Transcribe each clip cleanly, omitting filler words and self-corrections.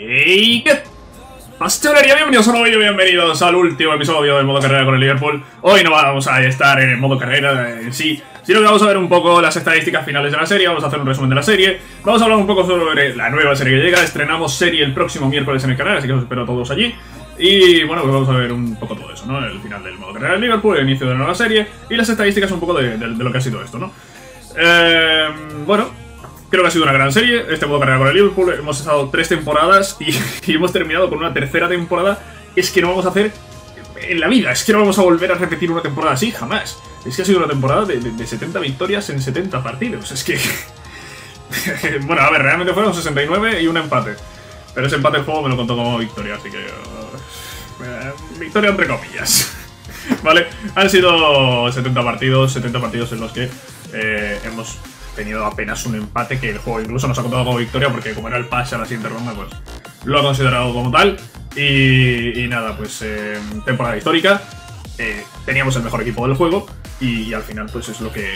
¡Ey! ¿Qué pastelería? Bienvenidos a un nuevo vídeo, bienvenidos al último episodio del modo carrera con el Liverpool. Hoy no vamos a estar en el modo carrera en sí, sino que vamos a ver un poco las estadísticas finales de la serie, vamos a hacer un resumen de la serie, vamos a hablar un poco sobre la nueva serie que llega, estrenamos serie el próximo miércoles en el canal, así que os espero a todos allí. Y bueno, pues vamos a ver un poco todo eso, ¿no? El final del modo carrera del Liverpool, el inicio de la nueva serie y las estadísticas un poco de lo que ha sido esto, ¿no? Bueno... Creo que ha sido una gran serie, este modo carrera con el Liverpool, hemos estado 3 temporadas y hemos terminado con una 3.ª temporada. Es que no vamos a hacer en la vida, es que no vamos a volver a repetir una temporada así, jamás. Es que ha sido una temporada de 70 victorias en 70 partidos, es que... bueno, a ver, realmente fueron 69 y un empate. Pero ese empate el juego me lo contó como victoria, así que... victoria entre comillas. Vale, han sido 70 partidos en los que hemos... tenido apenas un empate que el juego incluso nos ha contado como victoria porque como era el pase a la siguiente ronda pues lo ha considerado como tal y nada, pues temporada histórica, teníamos el mejor equipo del juego y al final pues es lo que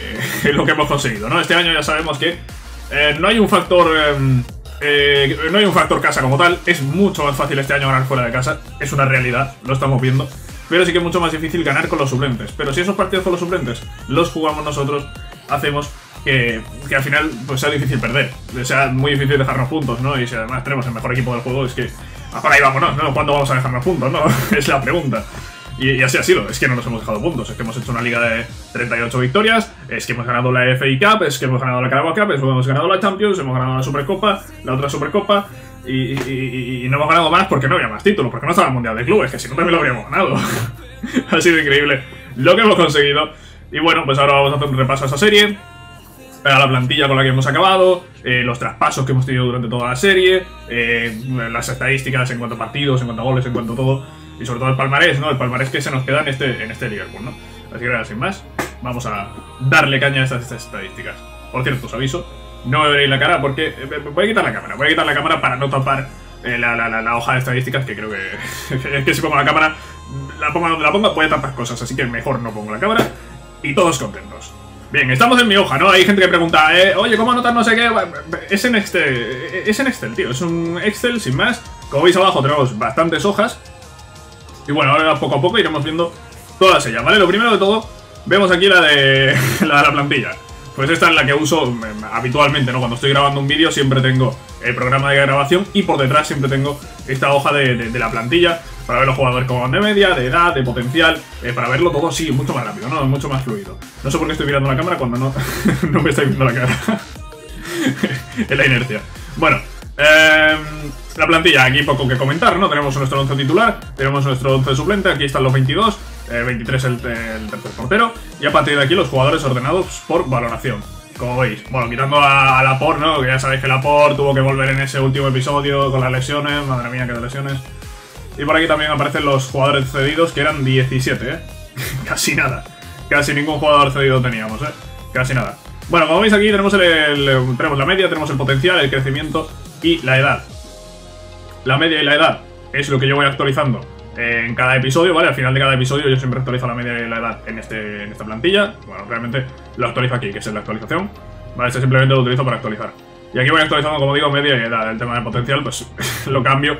hemos conseguido, ¿no? Este año ya sabemos que no hay un factor no hay un factor casa como tal, es mucho más fácil este año ganar fuera de casa, es una realidad, lo estamos viendo, pero sí que es mucho más difícil ganar con los suplentes, pero si esos partidos con los suplentes los jugamos nosotros, hacemos que al final pues sea difícil perder, sea muy difícil dejarnos puntos, ¿no? Y si además tenemos el mejor equipo del juego, es que ahora ahí vámonos, ¿no? ¿Cuándo vamos a dejarnos puntos, no? Es la pregunta. Y así ha sido, es que no nos hemos dejado puntos, es que hemos hecho una liga de 38 victorias, es que hemos ganado la FA Cup, es que hemos ganado la Carabao Cup, es que hemos ganado la Champions, hemos ganado la Supercopa, la otra Supercopa, y no hemos ganado más porque no había más títulos, porque no estaba el Mundial de Clubes, que si no también lo habríamos ganado. Ha sido increíble lo que hemos conseguido. Y bueno, pues ahora vamos a hacer un repaso a esa serie, a la plantilla con la que hemos acabado, los traspasos que hemos tenido durante toda la serie, las estadísticas en cuanto a partidos, en cuanto a goles, en cuanto a todo, y sobre todo el palmarés, ¿no? El palmarés que se nos queda en este Liverpool, ¿no? Así que ahora, sin más, vamos a darle caña a estas estadísticas. Por cierto, os aviso, no me veréis la cara porque... voy a quitar la cámara para no tapar la hoja de estadísticas, que creo que... es que si pongo la cámara, la pongo donde la ponga, puede tapar cosas, así que mejor no pongo la cámara, y todos contentos. Bien, estamos en mi hoja, ¿no? Hay gente que pregunta, oye, ¿cómo anotar no sé qué? Es en Excel, tío, es un Excel sin más. Como veis abajo tenemos bastantes hojas. Y bueno, ahora poco a poco iremos viendo todas ellas, ¿vale? Lo primero de todo, vemos aquí la de la plantilla. Pues esta es la que uso habitualmente, ¿no? Cuando estoy grabando un vídeo siempre tengo el programa de grabación y por detrás siempre tengo esta hoja de la plantilla para ver los jugadores como van de media, de edad, de potencial, para verlo todo, sí, mucho más rápido, ¿no? Mucho más fluido. No sé por qué estoy mirando la cámara cuando no, no me estáis viendo la cara. Es la inercia. Bueno, la plantilla, aquí poco que comentar, ¿no? Tenemos nuestro 11 titular, tenemos nuestro 11 suplente, aquí están los 22, 23 el tercer portero, y a partir de aquí los jugadores ordenados por valoración. Como veis, bueno, quitando a Laporte, ¿no? Que ya sabéis que Laporte tuvo que volver en ese último episodio con las lesiones, madre mía, qué lesiones. Y por aquí también aparecen los jugadores cedidos, que eran 17, ¿eh? Casi nada. Casi ningún jugador cedido teníamos, ¿eh? Casi nada. Bueno, como veis aquí tenemos, tenemos la media, tenemos el potencial, el crecimiento y la edad. La media y la edad es lo que yo voy actualizando en cada episodio, ¿vale? Al final de cada episodio yo siempre actualizo la media y la edad en esta plantilla. Bueno, realmente lo actualizo aquí, que es la actualización. Vale, este simplemente lo utilizo para actualizar. Y aquí voy actualizando, como digo, media y edad. El tema del potencial, pues lo cambio.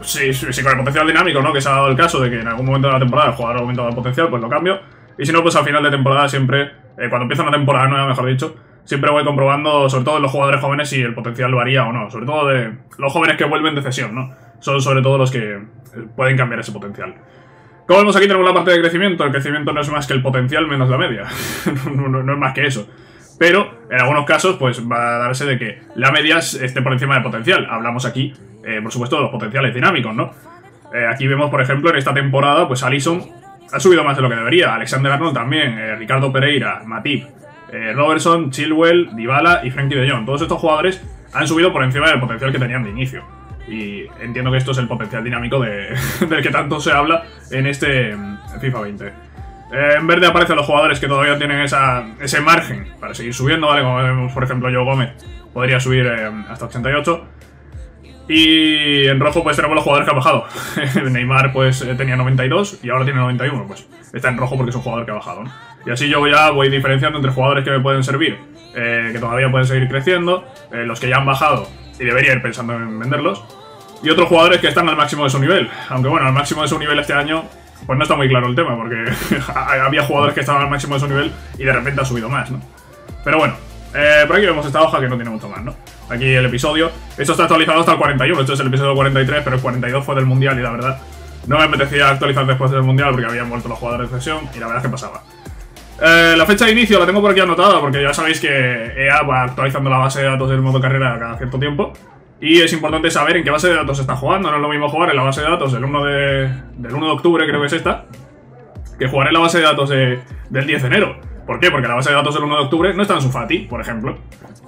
Si con el potencial dinámico, ¿no? Que se ha dado el caso de que en algún momento de la temporada el jugador ha aumentado el potencial, pues lo cambio. Y si no, pues al final de temporada siempre, cuando empieza una temporada nueva, mejor dicho, siempre voy comprobando, sobre todo en los jugadores jóvenes, si el potencial varía o no. Sobre todo de los jóvenes que vuelven de cesión, ¿no? Son sobre todo los que pueden cambiar ese potencial. Como vemos aquí tenemos la parte de crecimiento. El crecimiento no es más que el potencial menos la media. No es más que eso. Pero en algunos casos pues va a darse de que la media esté por encima del potencial. Hablamos aquí, por supuesto, de los potenciales dinámicos, ¿no? Aquí vemos, por ejemplo, en esta temporada, pues Alisson ha subido más de lo que debería. Alexander-Arnold también, Ricardo Pereira, Matip, Robertson, Chilwell, Dybala y Frenkie de Jong. Todos estos jugadores han subido por encima del potencial que tenían de inicio. Y entiendo que esto es el potencial dinámico del que tanto se habla en este FIFA 20. En verde aparecen los jugadores que todavía tienen ese margen para seguir subiendo, ¿vale? Como vemos, por ejemplo, Joe Gómez podría subir hasta 88. Y en rojo pues tenemos los jugadores que han bajado. Neymar pues tenía 92 y ahora tiene 91, pues está en rojo porque es un jugador que ha bajado, ¿no? Y así yo ya voy diferenciando entre jugadores que me pueden servir, que todavía pueden seguir creciendo, los que ya han bajado y debería ir pensando en venderlos, y otros jugadores que están al máximo de su nivel. Aunque bueno, al máximo de su nivel este año, pues no está muy claro el tema, porque había jugadores que estaban al máximo de su nivel y de repente ha subido más, ¿no? Pero bueno, por aquí vemos esta hoja que no tiene mucho más, ¿no? Aquí el episodio. Esto está actualizado hasta el 41, esto es el episodio 43, pero el 42 fue del Mundial y la verdad no me apetecía actualizar después del Mundial porque habían vuelto los jugadores de cesión y la verdad es que pasaba. La fecha de inicio la tengo por aquí anotada porque ya sabéis que EA va actualizando la base de datos del modo carrera cada cierto tiempo y es importante saber en qué base de datos está jugando. No es lo mismo jugar en la base de datos del 1 de octubre, creo que es esta, que jugar en la base de datos del 10 de enero. ¿Por qué? Porque la base de datos del 1 de octubre no está en su Fati, por ejemplo,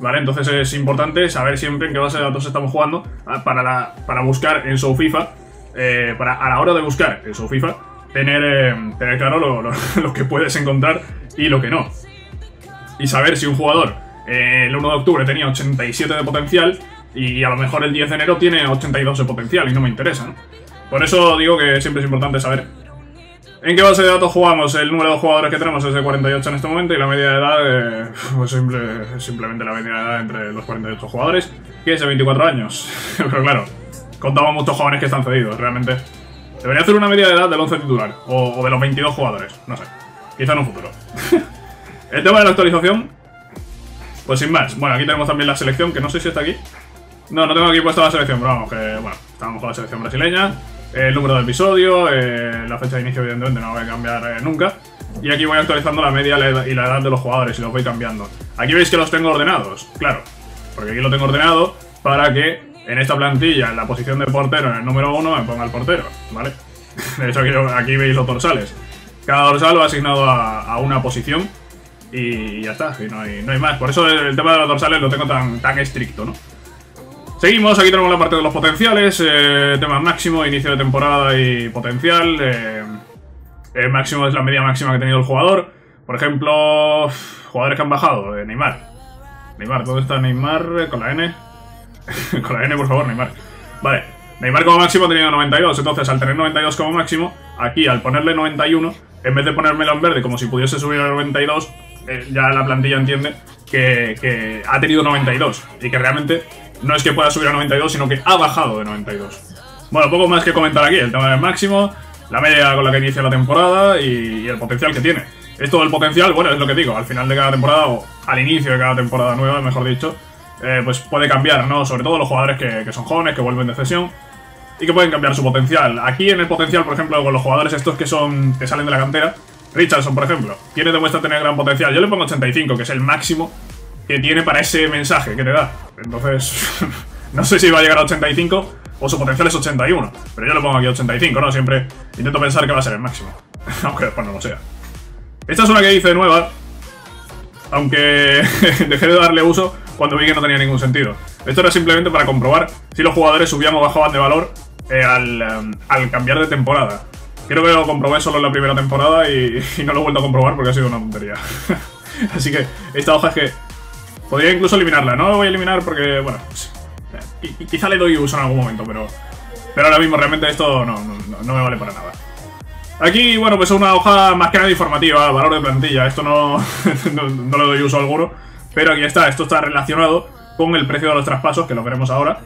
¿vale? Entonces es importante saber siempre en qué base de datos estamos jugando para buscar en su FIFA, a la hora de buscar en su FIFA, tener claro lo que puedes encontrar y lo que no. Y saber si un jugador el 1 de octubre tenía 87 de potencial y a lo mejor el 10 de enero tiene 82 de potencial y no me interesa, ¿no? Por eso digo que siempre es importante saber en qué base de datos jugamos. El número de jugadores que tenemos es de 48 en este momento y la media de edad pues simplemente la media de edad entre los 48 jugadores, que es de 24 años. Pero claro, contamos muchos jóvenes que están cedidos, realmente. Debería hacer una media de edad del 11 titular, o de los 22 jugadores, no sé, quizá en un futuro. El tema de la actualización, pues sin más. Bueno, aquí tenemos también la selección, que no sé si está aquí. No, no tengo aquí puesta la selección, pero vamos, que bueno, estábamos con la selección brasileña. El número de episodio, la fecha de inicio evidentemente no la voy a cambiar nunca. Y aquí voy actualizando la media y la edad de los jugadores y los voy cambiando. Aquí veis que los tengo ordenados, claro, porque aquí lo tengo ordenado para que en esta plantilla, en la posición de portero, en el número 1, me ponga el portero, ¿vale? De hecho, aquí veis los dorsales. Cada dorsal va asignado a una posición y ya está, y no hay más. Por eso el tema de los dorsales lo tengo tan estricto, ¿no? Seguimos, aquí tenemos la parte de los potenciales, tema máximo, inicio de temporada y potencial. El máximo es la media máxima que ha tenido el jugador. Por ejemplo, jugadores que han bajado, Neymar. Neymar, ¿dónde está Neymar? Con la N. Con la N, por favor, Neymar. Vale, Neymar como máximo ha tenido 92. Entonces, al tener 92 como máximo, aquí al ponerle 91, en vez de ponérmelo en verde como si pudiese subir a 92, ya la plantilla entiende que ha tenido 92. Y que realmente no es que pueda subir a 92, sino que ha bajado de 92. Bueno, poco más que comentar aquí. El tema del máximo, la media con la que inicia la temporada y el potencial que tiene. Esto del potencial, bueno, es lo que digo. Al final de cada temporada, o al inicio de cada temporada nueva, mejor dicho, pues puede cambiar, ¿no? Sobre todo los jugadores que son jóvenes, que vuelven de cesión y que pueden cambiar su potencial. Aquí en el potencial, por ejemplo, con los jugadores estos que salen de la cantera, Richarlison, por ejemplo, tiene demuestra tener gran potencial. Yo le pongo 85, que es el máximo que tiene para ese mensaje que te da. Entonces, no sé si va a llegar a 85 o su potencial es 81, pero yo le pongo aquí 85, ¿no? Siempre intento pensar que va a ser el máximo, aunque después no lo sea. Esta es una que hice nueva, aunque dejé de darle uso cuando vi que no tenía ningún sentido. Esto era simplemente para comprobar si los jugadores subían o bajaban de valor al cambiar de temporada. Creo que lo comprobé solo en la primera temporada y no lo he vuelto a comprobar porque ha sido una tontería. Así que esta hoja es que podría incluso eliminarla. No la voy a eliminar porque, bueno, pues, quizá le doy uso en algún momento, pero ahora mismo realmente esto no me vale para nada. Aquí, bueno, pues es una hoja más que nada informativa, valor de plantilla. Esto no le doy uso alguno. Pero aquí está, esto está relacionado con el precio de los traspasos, que lo veremos ahora.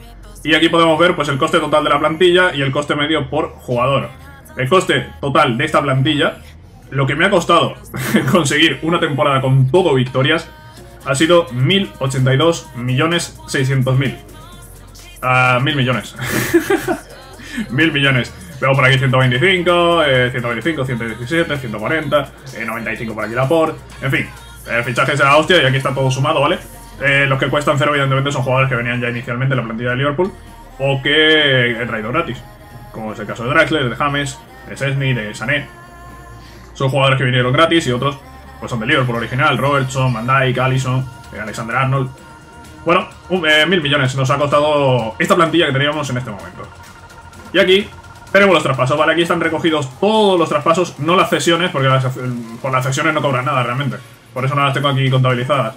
Y aquí podemos ver pues el coste total de la plantilla y el coste medio por jugador. El coste total de esta plantilla, lo que me ha costado conseguir una temporada con todo victorias, ha sido 1.082.600.000. 1.000 millones. 1.000 millones. Veo por aquí 125, 125, 117, 140, 95 por aquí Laporte, en fin. Fichajes de la hostia y aquí está todo sumado, ¿vale? Los que cuestan cero, evidentemente, son jugadores que venían ya inicialmente en la plantilla de Liverpool o que he traído gratis, como es el caso de Draxler, de James, de Szczęsny, de Sané. Son jugadores que vinieron gratis y otros pues son de Liverpool original, Robertson, Van Dijk, Alisson, Alexander-Arnold. Bueno, 1.000 millones nos ha costado esta plantilla que teníamos en este momento. Y aquí tenemos los traspasos, ¿vale? Aquí están recogidos todos los traspasos, no las cesiones, porque por las cesiones no cobran nada realmente. Por eso no las tengo aquí contabilizadas.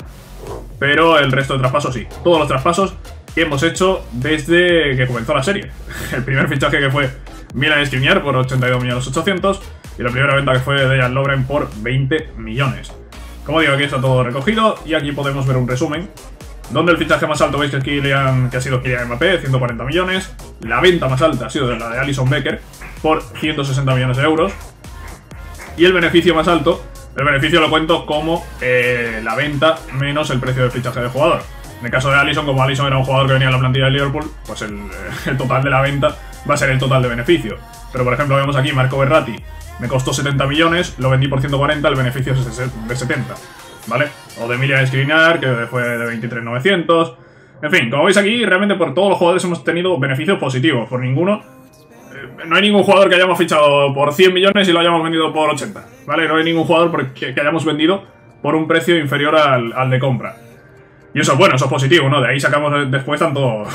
Pero el resto de traspasos sí. Todos los traspasos que hemos hecho desde que comenzó la serie. El primer fichaje que fue Milan Skriniar por 82.800.000. Y la primera venta que fue Dejan Lovren por 20 millones. Como digo, aquí está todo recogido. Y aquí podemos ver un resumen, donde el fichaje más alto veis que ha sido Kylian Mbappé, 140 millones. La venta más alta ha sido la de Alison Becker por 160 millones de euros. Y el beneficio más alto, el beneficio lo cuento como la venta menos el precio de fichaje del jugador. En el caso de Alisson, como Alisson era un jugador que venía en la plantilla de Liverpool, pues el total de la venta va a ser el total de beneficio. Pero por ejemplo vemos aquí Marco Verratti, me costó 70 millones, lo vendí por 140, el beneficio es de 70, ¿vale? O de Milia Skriniar, que fue de 23.900. En fin, como veis aquí, realmente por todos los jugadores hemos tenido beneficios positivos. Por ninguno, no hay ningún jugador que hayamos fichado por 100 millones y lo hayamos vendido por 80, ¿vale? No hay ningún jugador que hayamos vendido por un precio inferior al de compra. Y eso es bueno, eso es positivo, ¿no? De ahí sacamos después tanto,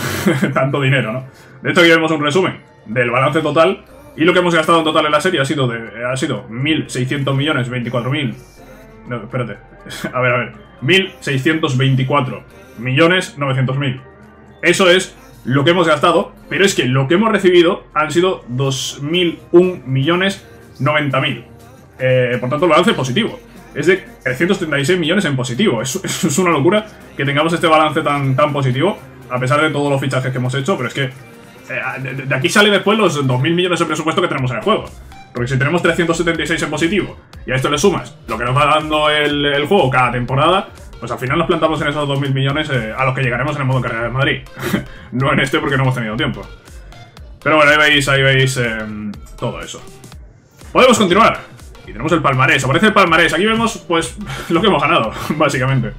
tanto dinero, ¿no? De hecho, aquí vemos un resumen del balance total. Y lo que hemos gastado en total en la serie ha sido 1.600 millones, 24.000... No, espérate. A ver. 1.624 millones 900.000. Eso es lo que hemos gastado, pero es que lo que hemos recibido han sido 2.001 millones 90.000. Por tanto, el balance es positivo. Es de 336 millones en positivo. Es una locura que tengamos este balance tan positivo, a pesar de todos los fichajes que hemos hecho, pero es que de aquí sale después los 2.000 millones de presupuesto que tenemos en el juego. Porque si tenemos 376 en positivo y a esto le sumas lo que nos va dando el juego cada temporada, pues al final nos plantamos en esos 2.000 millones a los que llegaremos en el modo carrera de Madrid. No en este, porque no hemos tenido tiempo. Pero bueno, ahí veis todo eso. Podemos continuar. Y tenemos el palmarés, aparece el palmarés. Aquí vemos, pues, lo que hemos ganado, básicamente.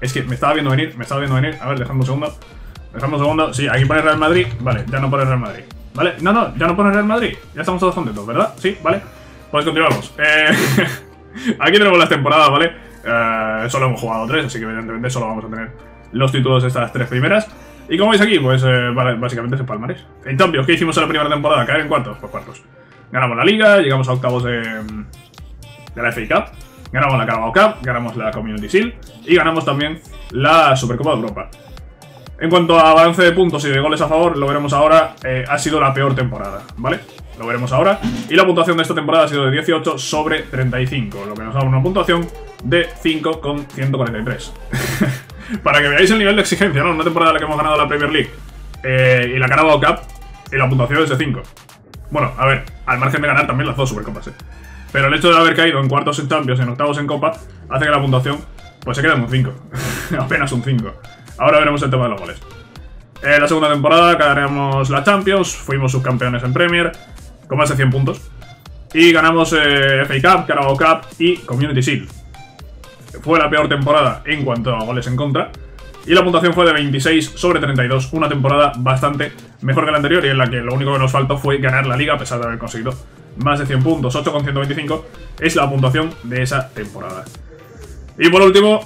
Es que me estaba viendo venir. A ver, dejadme un segundo. Sí, aquí pone Real Madrid. Vale, ya no pone Real Madrid. Vale, no, ya no pone Real Madrid. Ya estamos todos contentos, ¿verdad? Sí, vale. Pues continuamos. Aquí tenemos las temporadas, ¿vale? Solo hemos jugado 3, así que evidentemente solo vamos a tener los títulos de estas 3 primeras. Y como veis aquí, pues, vale, básicamente es el palmarés. En cambio, ¿qué hicimos en la primera temporada? ¿Caer en cuartos? Pues cuartos. Ganamos la Liga, llegamos a octavos de la FA Cup, ganamos la Carabao Cup, ganamos la Community Shield y ganamos también la Supercopa de Europa. En cuanto a balance de puntos y de goles a favor, lo veremos ahora, ha sido la peor temporada, ¿vale? Lo veremos ahora. Y la puntuación de esta temporada ha sido de 18 sobre 35, lo que nos da una puntuación de 5,143. Para que veáis el nivel de exigencia, ¿no? Una temporada en la que hemos ganado la Premier League y la Carabao Cup, y la puntuación es de 5. Bueno, a ver, al margen de ganar también las dos Supercopas, pero el hecho de haber caído en cuartos en Champions, en octavos en Copa, hace que la puntuación pues se quede en un 5. Apenas un 5. Ahora veremos el tema de los goles. En la segunda temporada ganamos la Champions, fuimos subcampeones en Premier, con más de 100 puntos. Y ganamos FA Cup, Carabao Cup y Community Shield. Fue la peor temporada en cuanto a goles en contra. Y la puntuación fue de 26 sobre 32, una temporada bastante mejor que la anterior y en la que lo único que nos faltó fue ganar la Liga a pesar de haber conseguido más de 100 puntos, 8,125 es la puntuación de esa temporada. Y por último,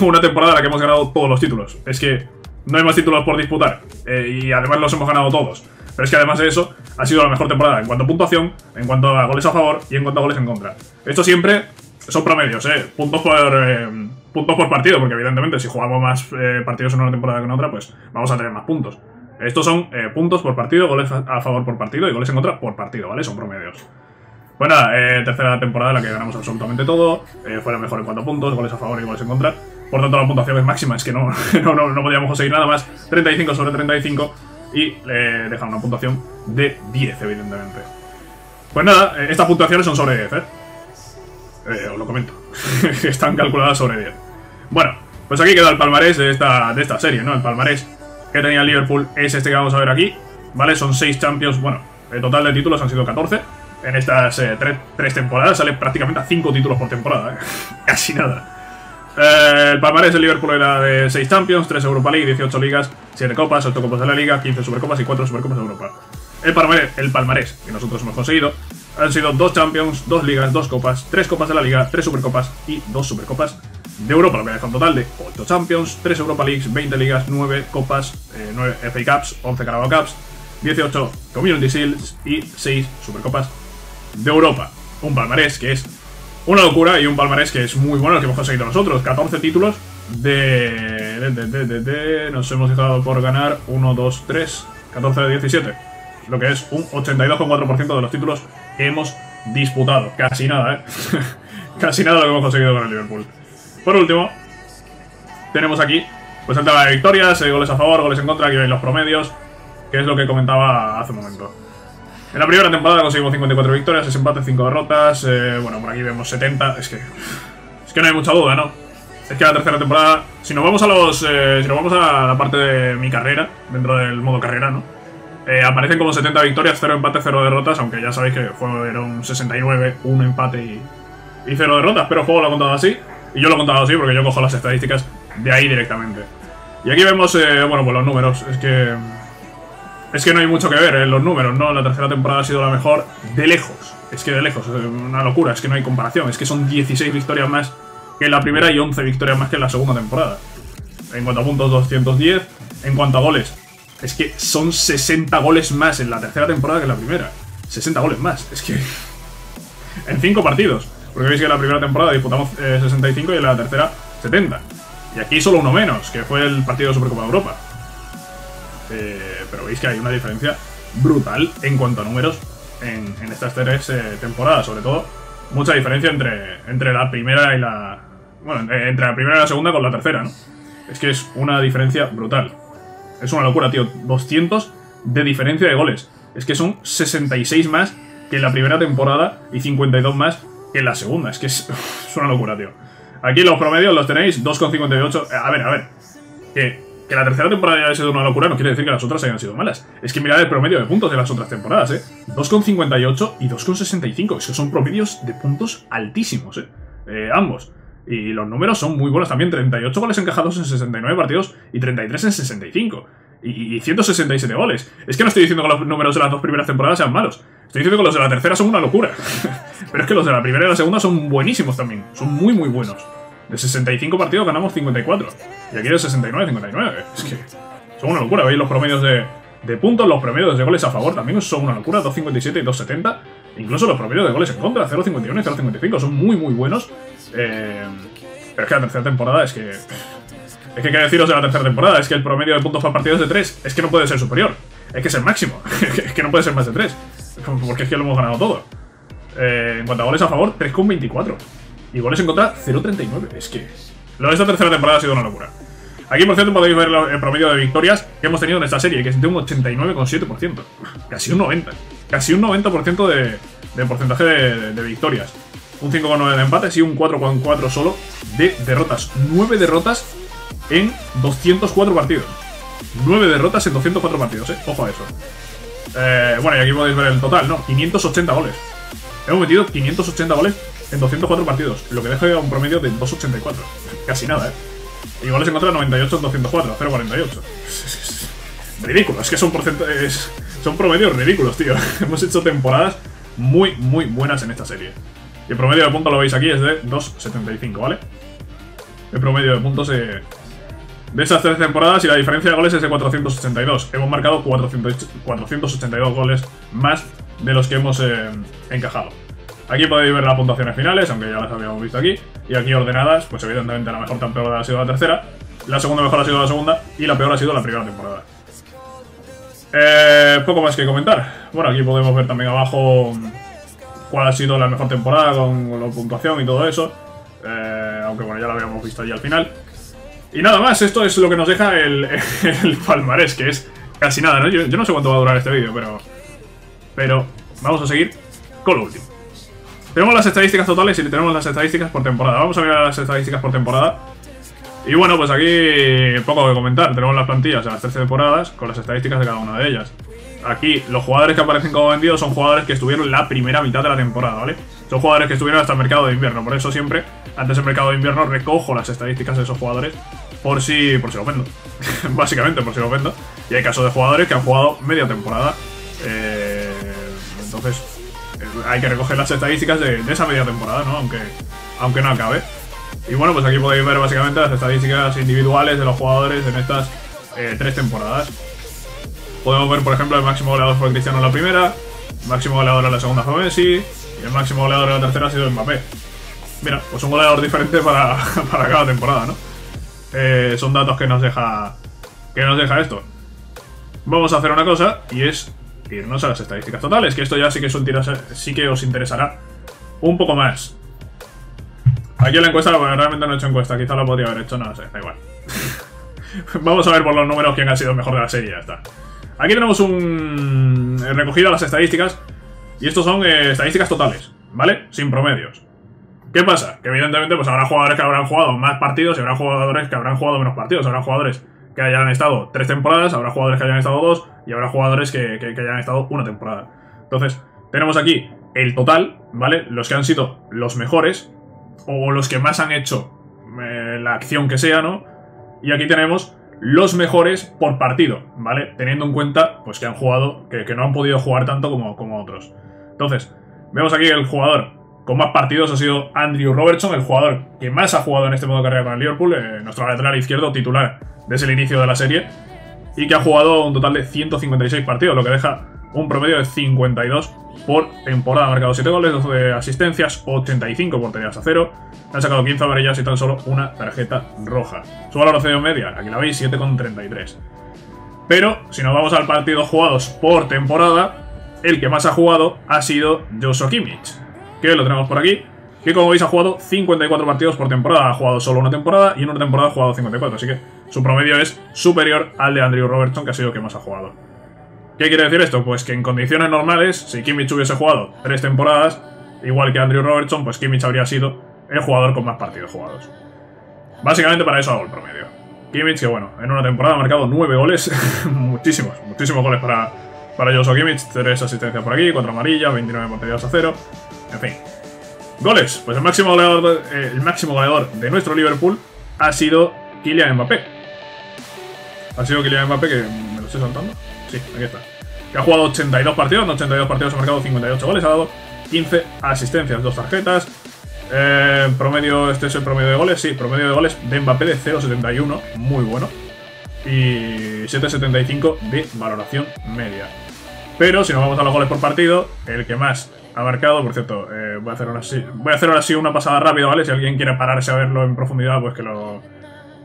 una temporada en la que hemos ganado todos los títulos, es que no hay más títulos por disputar y además los hemos ganado todos. Pero es que además de eso, ha sido la mejor temporada en cuanto a puntuación, en cuanto a goles a favor y en cuanto a goles en contra. Esto siempre son promedios, puntos por partido, porque evidentemente si jugamos más partidos en una temporada que en otra, pues vamos a tener más puntos. Estos son puntos por partido, goles a favor por partido y goles en contra por partido, ¿vale? Son promedios. Pues nada, tercera temporada en la que ganamos absolutamente todo, fue la mejor en cuanto a puntos, goles a favor y goles en contra. Por tanto, la puntuación es máxima, es que no podíamos conseguir nada más, 35 sobre 35 y dejar una puntuación de 10, evidentemente. Pues nada, estas puntuaciones son sobre 10, os lo comento. Están calculadas sobre 10. Bueno, pues aquí queda el palmarés de esta serie, ¿no? El palmarés que tenía Liverpool es este que vamos a ver aquí, ¿vale? Son 6 Champions, bueno, el total de títulos han sido 14. En estas 3 temporadas sale prácticamente a 5 títulos por temporada, casi nada. El palmarés de Liverpool era de 6 Champions, 3 Europa League, 18 ligas, 7 copas, 8 copas de la Liga, 15 Supercopas y 4 Supercopas de Europa. El palmarés que nosotros hemos conseguido han sido 2 Champions, 2 Ligas, 2 Copas, 3 Copas de la Liga, 3 Supercopas y 2 Supercopas de Europa, lo que deja un total de 8 Champions, 3 Europa Leagues, 20 Ligas, 9 Copas, 9 FA Cups, 11 Carabao Cups, 18 Community Shields y 6 Supercopas de Europa. Un palmarés que es una locura y un palmarés que es muy bueno el que hemos conseguido nosotros. 14 títulos de nos hemos dejado por ganar 1, 2, 3, 14 de 17, lo que es un 82,4% de los títulos que hemos disputado. Casi nada, casi nada lo que hemos conseguido con el Liverpool. Por último, tenemos aquí pues el tema de victorias, goles a favor, goles en contra, aquí veis los promedios. que es lo que comentaba hace un momento. En la primera temporada conseguimos 54 victorias, 6 empates, 5 derrotas, bueno, por aquí vemos 70, es que no hay mucha duda, ¿no? Es que la tercera temporada, si nos vamos a la parte de mi carrera, dentro del modo carrera, ¿no? Aparecen como 70 victorias, 0 empates, 0 derrotas, aunque ya sabéis que fueron 69, 1 empate y 0 derrotas, pero el juego lo ha contado así, y yo lo he contado así porque yo cojo las estadísticas de ahí directamente. Y aquí vemos, bueno, pues los números, es que no hay mucho que ver en los números, ¿no? La tercera temporada ha sido la mejor de lejos. Es que de lejos, es una locura, es que no hay comparación. Es que son 16 victorias más que en la primera y 11 victorias más que en la segunda temporada. En cuanto a puntos, 210. En cuanto a goles, es que son 60 goles más en la tercera temporada que en la primera. 60 goles más, es que... en 5 partidos. Porque veis que en la primera temporada disputamos 65 y en la tercera 70. Y aquí solo uno menos, que fue el partido de Supercopa de Europa. Pero veis que hay una diferencia brutal en cuanto a números en estas tres temporadas, sobre todo mucha diferencia entre la primera y la... bueno, entre la primera y la segunda con la tercera, ¿no? Es que es una diferencia brutal, es una locura, tío, 200 de diferencia de goles, es que son 66 más que en la primera temporada y 52 más que en la segunda, es que es una locura, tío. Aquí los promedios los tenéis, 2,58, a ver, que la tercera temporada haya sido una locura no quiere decir que las otras hayan sido malas. Es que mirad el promedio de puntos de las otras temporadas, 2,58 y 2,65. Esos son promedios de puntos altísimos, ambos. Y los números son muy buenos también. 38 goles encajados en 69 partidos y 33 en 65. Y 167 goles. Es que no estoy diciendo que los números de las dos primeras temporadas sean malos. Estoy diciendo que los de la tercera son una locura. Pero es que los de la primera y la segunda son buenísimos también. Son muy, muy buenos. De 65 partidos ganamos 54. Y aquí de 69, 59. Es que son una locura. Veis los promedios de puntos, los promedios de goles a favor también son una locura. 2,57 y 2,70. Incluso los promedios de goles en contra, 0,51 y 0,55. Son muy, muy buenos. Pero es que la tercera temporada es que... es que qué deciros de la tercera temporada. Es que el promedio de puntos por partido es de 3. Es que no puede ser superior. Es que es el máximo. Es que no puede ser más de 3. Porque es que lo hemos ganado todo. En cuanto a goles a favor, 3,24. Y goles en contra, 0,39. Es que... lo de esta tercera temporada ha sido una locura. Aquí, por cierto, podéis ver el promedio de victorias que hemos tenido en esta serie, que es de un 89,7%. Casi un 90%. Casi un 90% de porcentaje de victorias. Un 5,9 de empates y un 4,4 solo de derrotas. 9 derrotas en 204 partidos. 9 derrotas en 204 partidos, Ojo a eso. Bueno, y aquí podéis ver el total, ¿no? 580 goles. Hemos metido 580 goles en 204 partidos, lo que deja un promedio de 2,84. Casi nada, Y goles en contra, 98 en 204, 0,48. Ridículo, es que son porcentajes, son promedios ridículos, tío. Hemos hecho temporadas muy, muy buenas en esta serie. Y el promedio de puntos, lo veis aquí, es de 2,75, ¿vale? El promedio de puntos de esas tres temporadas y la diferencia de goles es de 482. Hemos marcado 482 goles más de los que hemos encajado. Aquí podéis ver las puntuaciones finales, aunque ya las habíamos visto aquí. Y aquí ordenadas, pues evidentemente la mejor temporada ha sido la tercera, la segunda mejor ha sido la segunda y la peor ha sido la primera temporada. Poco más que comentar. Bueno, aquí podemos ver también abajo cuál ha sido la mejor temporada con la puntuación y todo eso. Aunque bueno, ya la habíamos visto allí al final. Y nada más, esto es lo que nos deja el palmarés, que es casi nada, ¿no? Yo no sé cuánto va a durar este vídeo, pero vamos a seguir con lo último. Tenemos las estadísticas totales y tenemos las estadísticas por temporada. Vamos a mirar las estadísticas por temporada. Y bueno, pues aquí poco que comentar. Tenemos las plantillas de las 13 temporadas con las estadísticas de cada una de ellas. Aquí los jugadores que aparecen como vendidos son jugadores que estuvieron la primera mitad de la temporada, ¿vale? Son jugadores que estuvieron hasta el mercado de invierno. Por eso siempre, antes del mercado de invierno, recojo las estadísticas de esos jugadores por si los vendo. Básicamente, por si los vendo. Y hay casos de jugadores que han jugado media temporada. Entonces... hay que recoger las estadísticas de esa media temporada, ¿no? Aunque no acabe. Y bueno, pues aquí podéis ver básicamente las estadísticas individuales de los jugadores en estas tres temporadas. Podemos ver, por ejemplo, el máximo goleador fue Cristiano en la primera, el máximo goleador en la segunda fue Messi, y el máximo goleador en la tercera ha sido Mbappé. Mira, pues un goleador diferente para cada temporada, ¿no? Son datos que nos deja esto. Vamos a hacer una cosa, y es... irnos a las estadísticas totales, que esto ya sí que os interesará un poco más. Aquí en la encuesta, bueno, realmente no he hecho encuesta, quizá la podría haber hecho, no sé, da igual. Vamos a ver por los números quién ha sido el mejor de la serie, ya está. Aquí tenemos un recogido las estadísticas. Y estos son estadísticas totales, ¿vale? Sin promedios. ¿Qué pasa? Que evidentemente pues habrá jugadores que habrán jugado más partidos, y habrá jugadores que habrán jugado menos partidos, habrá jugadores que hayan estado 3 temporadas, habrá jugadores que hayan estado 2, y habrá jugadores que hayan estado 1 temporada. Entonces, tenemos aquí el total, ¿vale? Los que han sido los mejores, o los que más han hecho la acción que sea, ¿no? Y aquí tenemos los mejores por partido, ¿vale? Teniendo en cuenta pues que han jugado, que no han podido jugar tanto como otros. Entonces, vemos aquí el jugador con más partidos ha sido Andrew Robertson, el jugador que más ha jugado en este modo de carrera para el Liverpool, nuestro lateral izquierdo titular desde el inicio de la serie, y que ha jugado un total de 156 partidos, lo que deja un promedio de 52 por temporada. Ha marcado 7 goles, 12 asistencias, 85 porterías a 0. Han sacado 15 amarillas y tan solo una tarjeta roja. Su valoración media, aquí la veis, 7,33. Pero si nos vamos al partido jugados por temporada, el que más ha jugado ha sido Joshua Kimmich, que lo tenemos por aquí, que como veis ha jugado 54 partidos por temporada, ha jugado solo 1 temporada y en 1 temporada ha jugado 54, así que su promedio es superior al de Andrew Robertson, que ha sido el que más ha jugado. ¿Qué quiere decir esto? Pues que en condiciones normales, si Kimmich hubiese jugado 3 temporadas, igual que Andrew Robertson, pues Kimmich habría sido el jugador con más partidos jugados. Básicamente para eso hago el promedio. Kimmich, que bueno, en 1 temporada ha marcado 9 goles, muchísimos goles para Joshua Kimmich, 3 asistencias por aquí, 4 amarillas, 29 porterías a 0... En fin. Goles. Pues el máximo goleador de nuestro Liverpool ha sido Kylian Mbappé. Ha sido Kylian Mbappé, que me lo estoy saltando. Sí, aquí está. Que ha jugado 82 partidos. En 82 partidos ha marcado 58 goles. Ha dado 15 asistencias, 2 tarjetas. Promedio, este es el promedio de goles. Sí, promedio de goles de Mbappé de 0,71. Muy bueno. Y 7,75 de valoración media. Pero si nos vamos a los goles por partido, el que más ha marcado, por cierto, voy a hacer ahora sí una pasada rápida, ¿vale? Si alguien quiere pararse a verlo en profundidad, pues que lo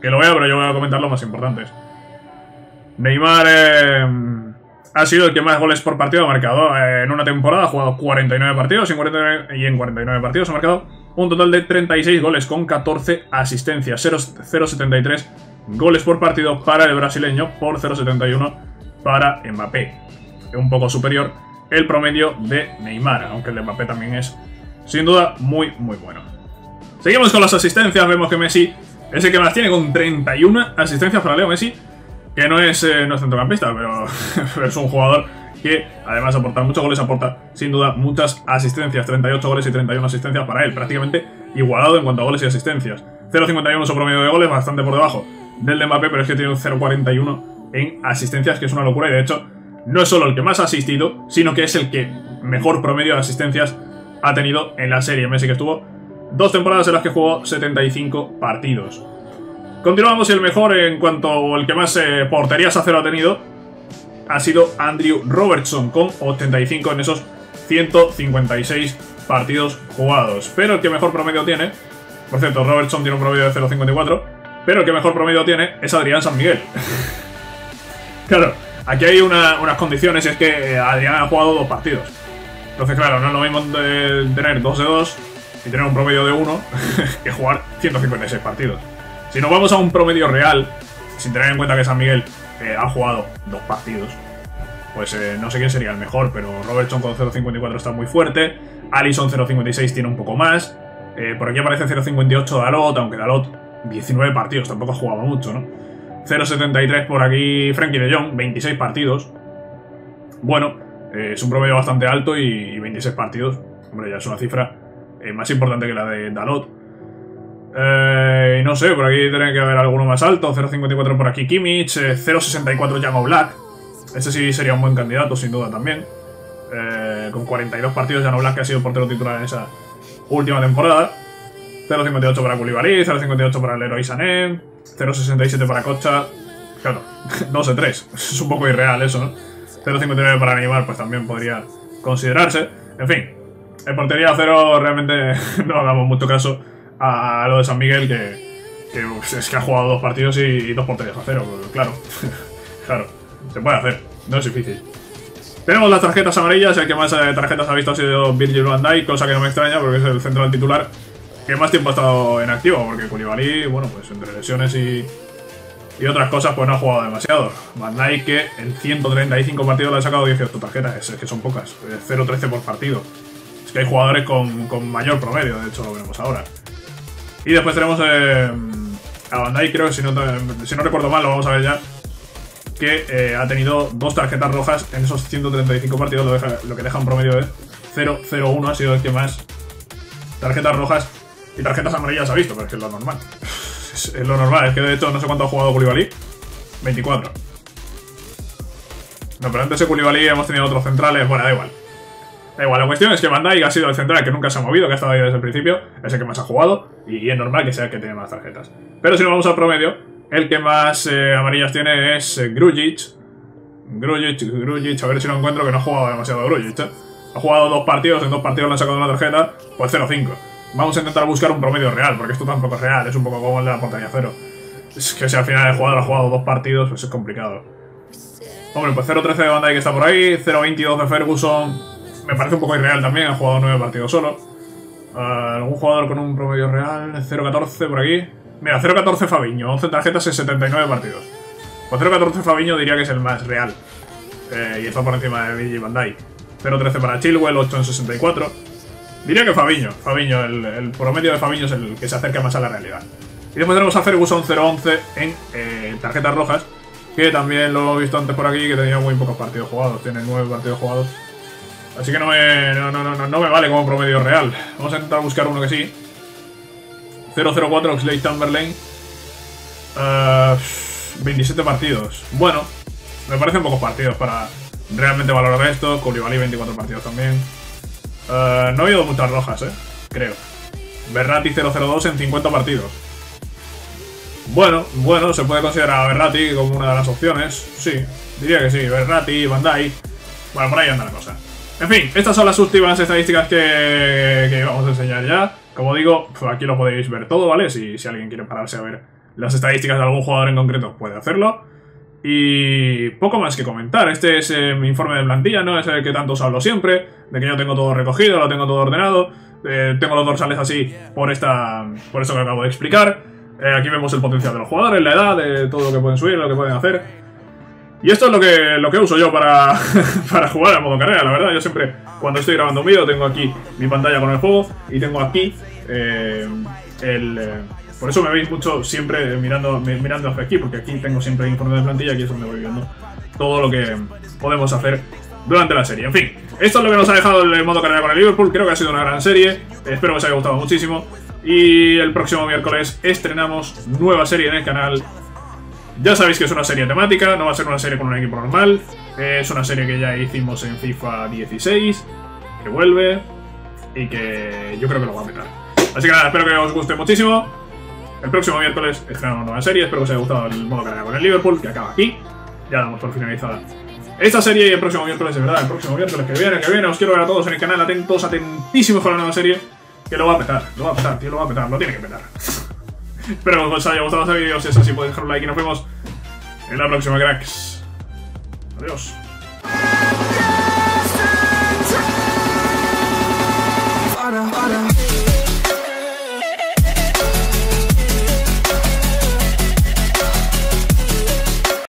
vea, pero yo voy a comentar los más importantes. Neymar ha sido el que más goles por partido ha marcado. En 1 temporada ha jugado 49 partidos y en 49 partidos ha marcado un total de 36 goles con 14 asistencias. 0,73 goles por partido para el brasileño, por 0,71 para Mbappé. Un poco superior el promedio de Neymar, aunque el de Mbappé también es, sin duda, muy, muy bueno. Seguimos con las asistencias. Vemos que Messi es el que más tiene, con 31 asistencias para Leo Messi, que no es centrocampista, pero es un jugador que, además de aportar muchos goles, aporta, sin duda, muchas asistencias. 38 goles y 31 asistencias para él, prácticamente igualado en cuanto a goles y asistencias. 0,51 su promedio de goles, bastante por debajo del de Mbappé, pero es que tiene un 0,41 en asistencias, que es una locura, y de hecho no es solo el que más ha asistido, sino que es el que mejor promedio de asistencias ha tenido en la serie. Messi, que estuvo 2 temporadas en las que jugó 75 partidos. Continuamos, y el mejor en cuanto al que más porterías a 0 ha tenido ha sido Andrew Robertson, con 85 en esos 156 partidos jugados. Pero el que mejor promedio tiene, por cierto, Robertson tiene un promedio de 0,54, pero el que mejor promedio tiene es Adrián San Miguel. Claro, aquí hay unas condiciones, y es que Adrián ha jugado 2 partidos. Entonces, claro, no es lo mismo tener 2 de 2 y tener un promedio de 1 que jugar 156 partidos. Si nos vamos a un promedio real, sin tener en cuenta que San Miguel ha jugado 2 partidos, pues no sé quién sería el mejor, pero Robertson con 0,54 está muy fuerte. Alisson 0,56 tiene un poco más. Por aquí aparece 0,58 Dalot, aunque Dalot 19 partidos, tampoco ha jugado mucho, ¿no? 0,73 por aquí Frenkie de Jong, 26 partidos. Bueno, es un promedio bastante alto, y 26 partidos, hombre, ya es una cifra más importante que la de Dalot. Y no sé, por aquí tiene que haber alguno más alto. 0,54 por aquí Kimmich, 0,64 Jan Oblak. Este sí sería un buen candidato, sin duda, también. Con 42 partidos Jan Oblak, que ha sido portero titular en esa última temporada. 0,58 para Koulibaly, 0,58 para Leroy Sané, 0,67 para Costa. Claro, 2 de 3, es un poco irreal eso, ¿no? 0,59 para Neymar, pues también podría considerarse. En fin, en portería a 0 realmente no hagamos mucho caso a lo de San Miguel, que es que ha jugado 2 partidos y 2 porterías a 0, pues claro. Claro, se puede hacer, no es difícil. Tenemos las tarjetas amarillas. El que más tarjetas ha visto ha sido Virgil van Dijk, cosa que no me extraña, porque es el central titular que más tiempo ha estado en activo, porque Koulibaly, bueno, pues entre lesiones Y otras cosas, pues no ha jugado demasiado. Van Dijk, que en 135 partidos le ha sacado 18 tarjetas. Es que son pocas. 0,13 por partido. Es que hay jugadores con mayor promedio, de hecho lo vemos ahora. Y después tenemos a Van Dijk, creo, si no recuerdo mal, lo vamos a ver ya, que ha tenido 2 tarjetas rojas en esos 135 partidos, lo que deja un promedio de 0,01. Ha sido el que más tarjetas rojas y tarjetas amarillas ha visto, pero es que es lo normal. Es lo normal, es que de hecho no sé cuánto ha jugado Koulibaly. 24. No, pero antes de Koulibaly hemos tenido otros centrales. Bueno, da igual. Da igual, la cuestión es que Van Dijk ha sido el central que nunca se ha movido, que ha estado ahí desde el principio. Es el que más ha jugado y es normal que sea el que tiene más tarjetas. Pero si nos vamos al promedio, el que más amarillas tiene es Grujic, a ver si lo encuentro, que no ha jugado demasiado Grujic, ¿eh? Ha jugado 2 partidos, en 2 partidos le han sacado una tarjeta, pues 0,5. Vamos a intentar buscar un promedio real, porque esto tampoco es real, es un poco como el de la portería cero. Es que si al final el jugador ha jugado 2 partidos, pues es complicado. Hombre, pues 0,13 de Van Dijk que está por ahí, 0,22 de Ferguson, me parece un poco irreal también, ha jugado 9 partidos solo. ¿Algún jugador con un promedio real? 0,14 por aquí. Mira, 0,14 Fabinho, 11 tarjetas en 79 partidos. Pues 0,14 Fabinho diría que es el más real. Y está por encima de Virgil van Dijk. 0,13 para Chilwell, 8 en 64. Diría que Fabinho, el promedio de Fabinho es el que se acerca más a la realidad. Y después tenemos a Ferguson 0-11 en tarjetas rojas, que también lo he visto antes por aquí, que tenía muy pocos partidos jugados, tiene 9 partidos jugados. Así que no me vale como promedio real. Vamos a intentar buscar uno que sí. 0-0-4 Oxlade-Chamberlain. 27 partidos. Bueno, me parecen pocos partidos para realmente valorar esto. Koulibaly 24 partidos también. No ha habido muchas rojas, creo. Verratti 0-0-2 en 50 partidos. Bueno, se puede considerar a Verratti como una de las opciones. Sí, diría que sí. Verratti, Van Dijk. Bueno, por ahí anda la cosa. En fin, estas son las últimas estadísticas que vamos a enseñar ya. Como digo, aquí lo podéis ver todo, ¿vale? Si alguien quiere pararse a ver las estadísticas de algún jugador en concreto, puede hacerlo. Y poco más que comentar. Este es mi informe de plantilla, ¿no? Es el que tanto os hablo siempre, de que yo tengo todo recogido, lo tengo todo ordenado, tengo los dorsales así por eso que acabo de explicar. Aquí vemos el potencial de los jugadores, la edad, todo lo que pueden subir, lo que pueden hacer. Y esto es lo que uso yo para, para jugar a modo carrera, la verdad. Yo siempre, cuando estoy grabando un vídeo, tengo aquí mi pantalla con el juego y tengo aquí por eso me veis mucho siempre mirando hacia aquí, porque aquí tengo siempre el informe de plantilla, aquí es donde voy viendo todo lo que podemos hacer durante la serie. En fin, esto es lo que nos ha dejado el modo carrera con el Liverpool. Creo que ha sido una gran serie, espero que os haya gustado muchísimo. Y el próximo miércoles estrenamos nueva serie en el canal. Ya sabéis que es una serie temática, no va a ser una serie con un equipo normal. Es una serie que ya hicimos en FIFA 16, que vuelve y que yo creo que lo va a petar. Así que nada, espero que os guste muchísimo. El próximo miércoles estrenamos nueva serie. Espero que os haya gustado el modo carrera con el Liverpool, que acaba aquí. Ya damos por finalizada esta serie y el próximo miércoles, de verdad, el próximo miércoles que viene, os quiero ver a todos en el canal, atentos, atentísimos con la nueva serie, que lo va a petar, tío, lo va a petar, lo tiene que petar. Espero que os haya gustado este vídeo, si es así podéis dejar un like y nos vemos en la próxima, cracks. Adiós.